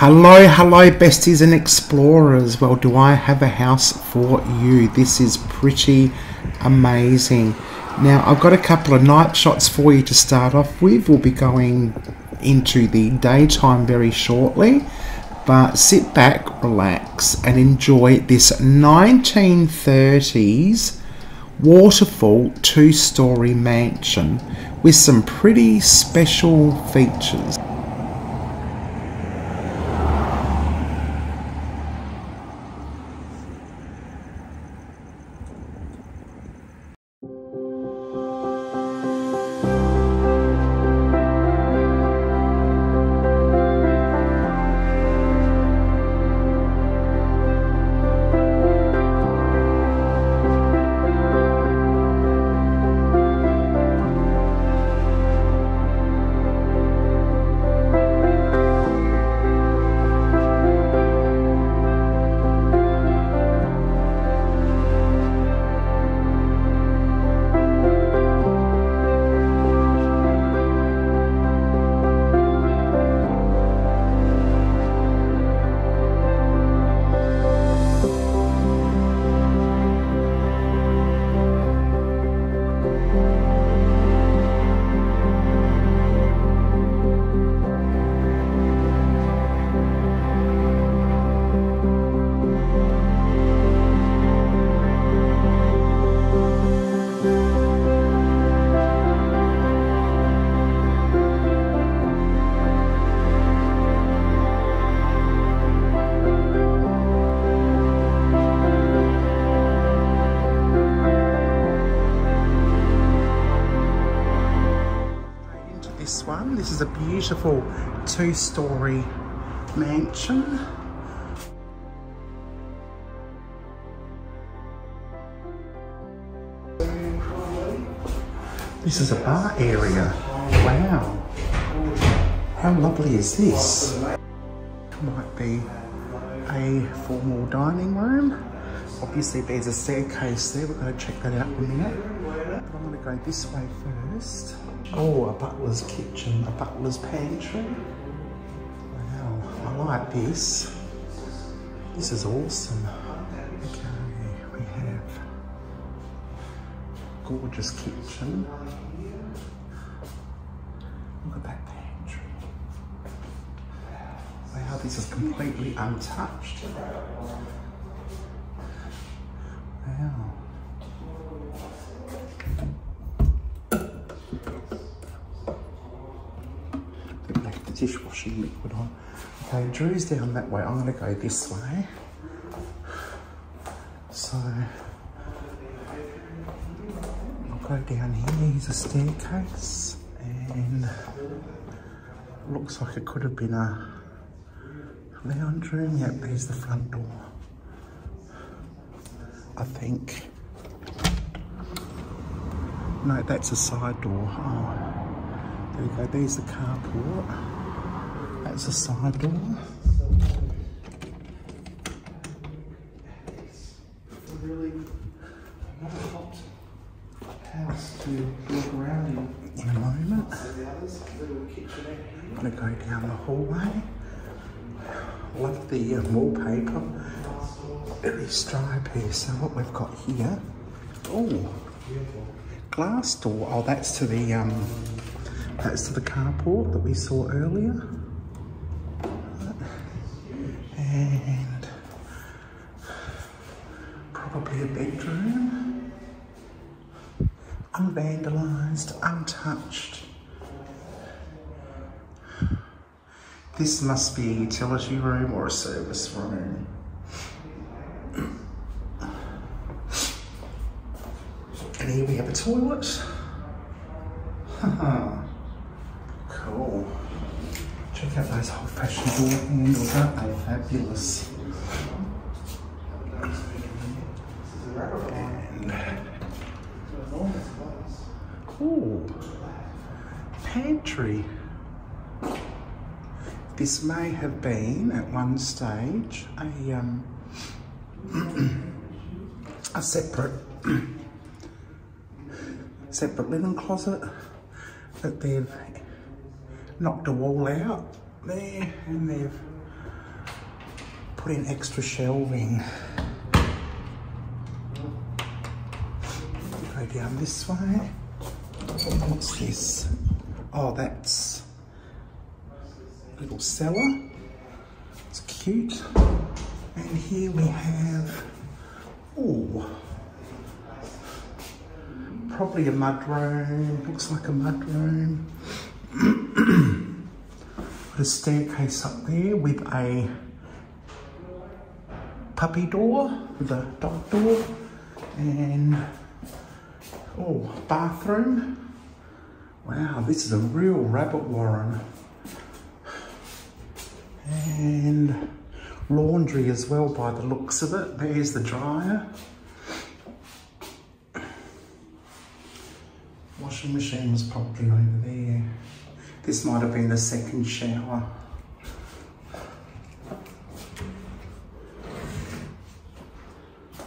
Hello besties and explorers. Well, do I have a house for you? This is pretty amazing. Now I've got a couple of night shots for you to start off with. We'll be going into the daytime very shortly, but sit back, relax and enjoy this 1930s waterfall two-story mansion with some pretty special features. This is a beautiful two-story mansion. This is a bar area. Wow. How lovely is this? Might be a formal dining room. Obviously there's a staircase there. We're going to check that out in a minute. But I'm going to go this way first. Oh, a butler's kitchen, a butler's pantry. Wow, I like this. This is awesome. Okay, we have a gorgeous kitchen. Look at that pantry. Wow, this is completely untouched. Wow. Dishwashing liquid on. Okay, Drew's down that way. I'm going to go this way. So, I'll go down here. Here's a staircase. And looks like it could have been a lounge room. Yep, there's the front door, I think. No, that's a side door. Oh, there we go. There's the carport. That's a side door. Really not a hot house to look around in a moment. I'm going to go down the hallway. Love the wallpaper. Very stripy. So what we've got here? Oh, glass door. Oh, that's to the carport that we saw earlier. And probably a bedroom, unvandalised, untouched. This must be a utility room or a service room. And here we have a toilet. Cool. Check out those old-fashioned door handles, aren't they? Fabulous. And... ooh! Pantry. This may have been, at one stage, a separate linen closet that they've knocked a wall out there and they've put in extra shelving. Go down this way. What's this? Oh, that's a little cellar. It's cute. And here we have, oh, probably a mud room. Looks like a mud room. Got a staircase up there with a puppy door, with a dog door, and oh, bathroom. Wow, this is a real rabbit warren. And laundry as well by the looks of it. There's the dryer. Washing machine was probably over there. This might have been the second shower.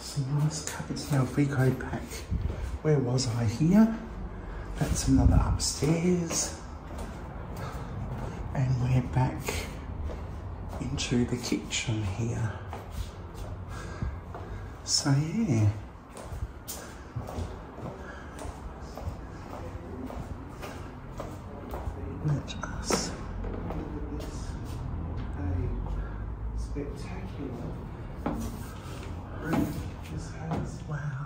Some nice cupboards. Now if we go back, where was I here? That's another upstairs. And we're back into the kitchen here. So yeah. Let us. Spectacular room this house. Wow.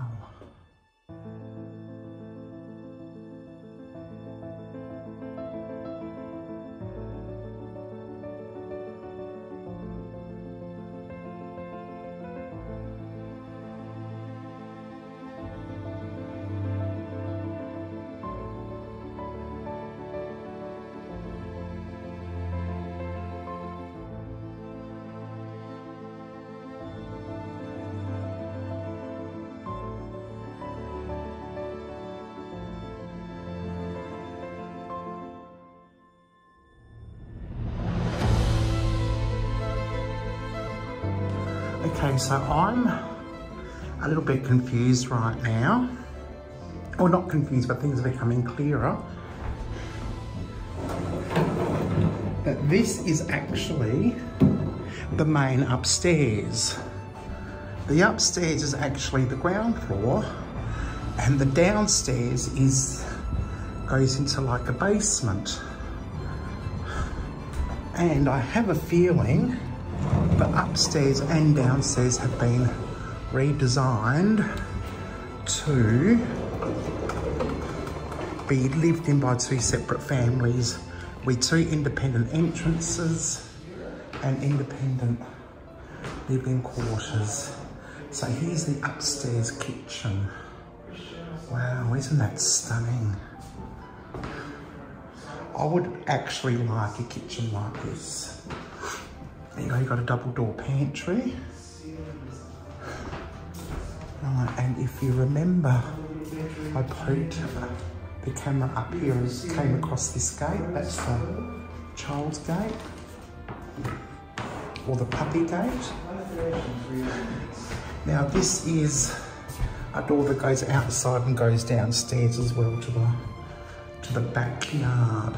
Okay, so I'm a little bit confused right now. Well, not confused, but things are becoming clearer. That this is actually the main upstairs. The upstairs is actually the ground floor, and the downstairs goes into like a basement. And I have a feeling the upstairs and downstairs have been redesigned to be lived in by two separate families with two independent entrances and independent living quarters. So here's the upstairs kitchen. Wow, isn't that stunning? I would actually like a kitchen like this. You know, you've got a double door pantry. Right, and if you remember, I poked the camera up here and came across this gate. That's the child's gate, or the puppy gate. Now this is a door that goes outside and goes downstairs as well to the backyard.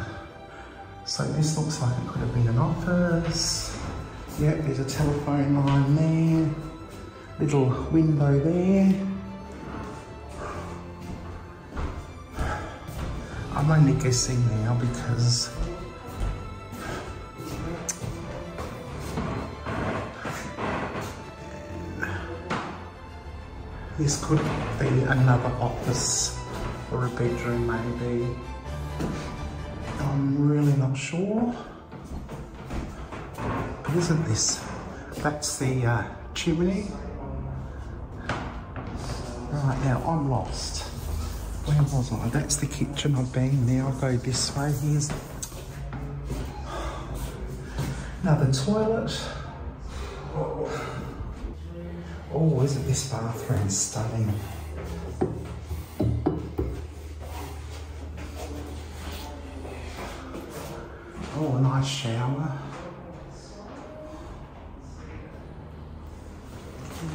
So this looks like it could have been an office. Yep, there's a telephone line there, little window there. I'm only guessing now because this could be another office or a bedroom maybe. I'm really not sure. Isn't this? That's the chimney. Right, now I'm lost. Where was I? That's the kitchen I've been there. I'll go this way. Here's another toilet. Oh, isn't this bathroom stunning? Oh, a nice shower.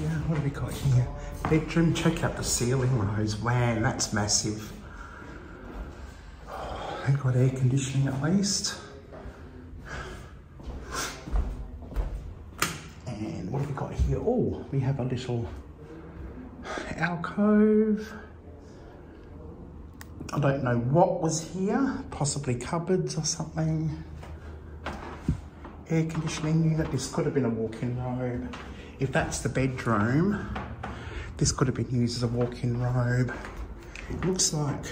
Yeah, what have we got here? Bedroom, check out the ceiling rose. Wow, that's massive. They've got air conditioning at least. And here. Oh, we have a little alcove. I don't know what was here, possibly cupboards or something. Air conditioning unit, this could have been a walk-in robe. If that's the bedroom, this could have been used as a walk-in robe. It looks like,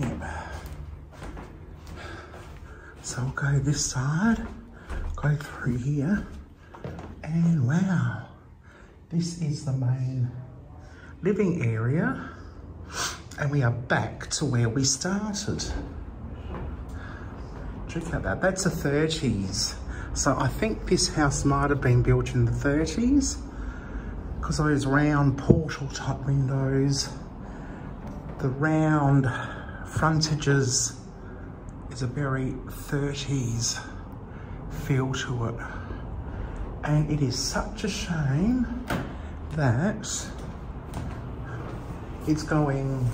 yeah. So I'll go this side, go through here, and wow, this is the main living area. And we are back to where we started. Check out that, that's the 30s. So I think this house might have been built in the 30s because those round portal type windows, the round frontages is a very 30s feel to it. And it is such a shame that it's going,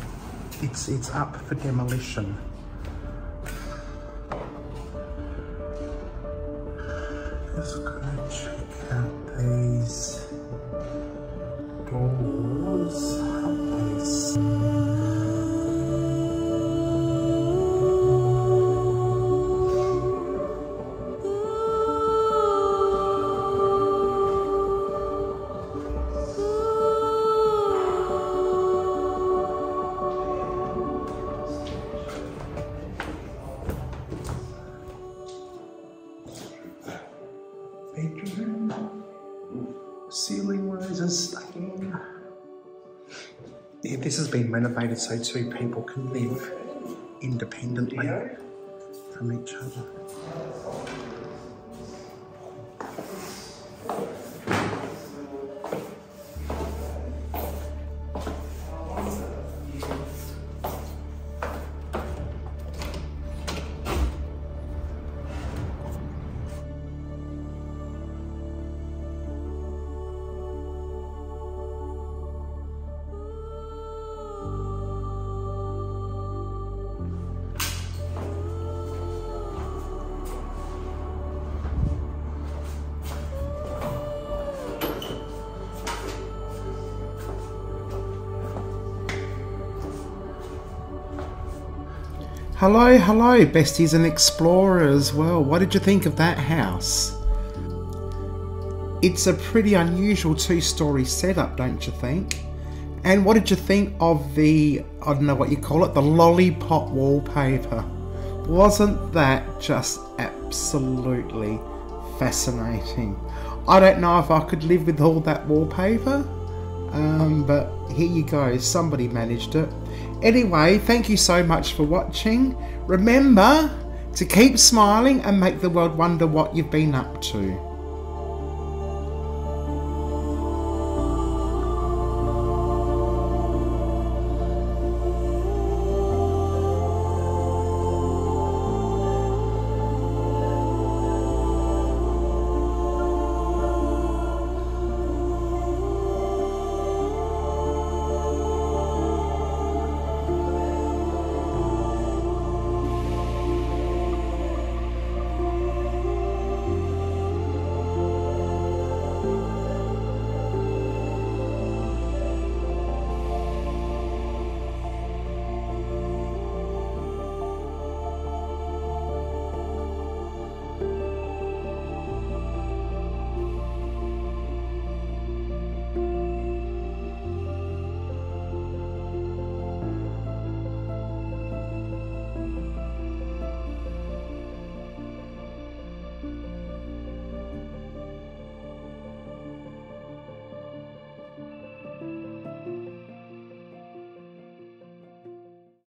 it's up for demolition. Let's go check out these doors. Renovated so two people can live independently from each other. Hello, hello, besties and explorers. Well, what did you think of that house? It's a pretty unusual two-story setup, don't you think? And what did you think of the, I don't know what you call it, the lollipop wallpaper? Wasn't that just absolutely fascinating? I don't know if I could live with all that wallpaper, but here you go, somebody managed it. Anyway, thank you so much for watching. Remember to keep smiling and make the world wonder what you've been up to.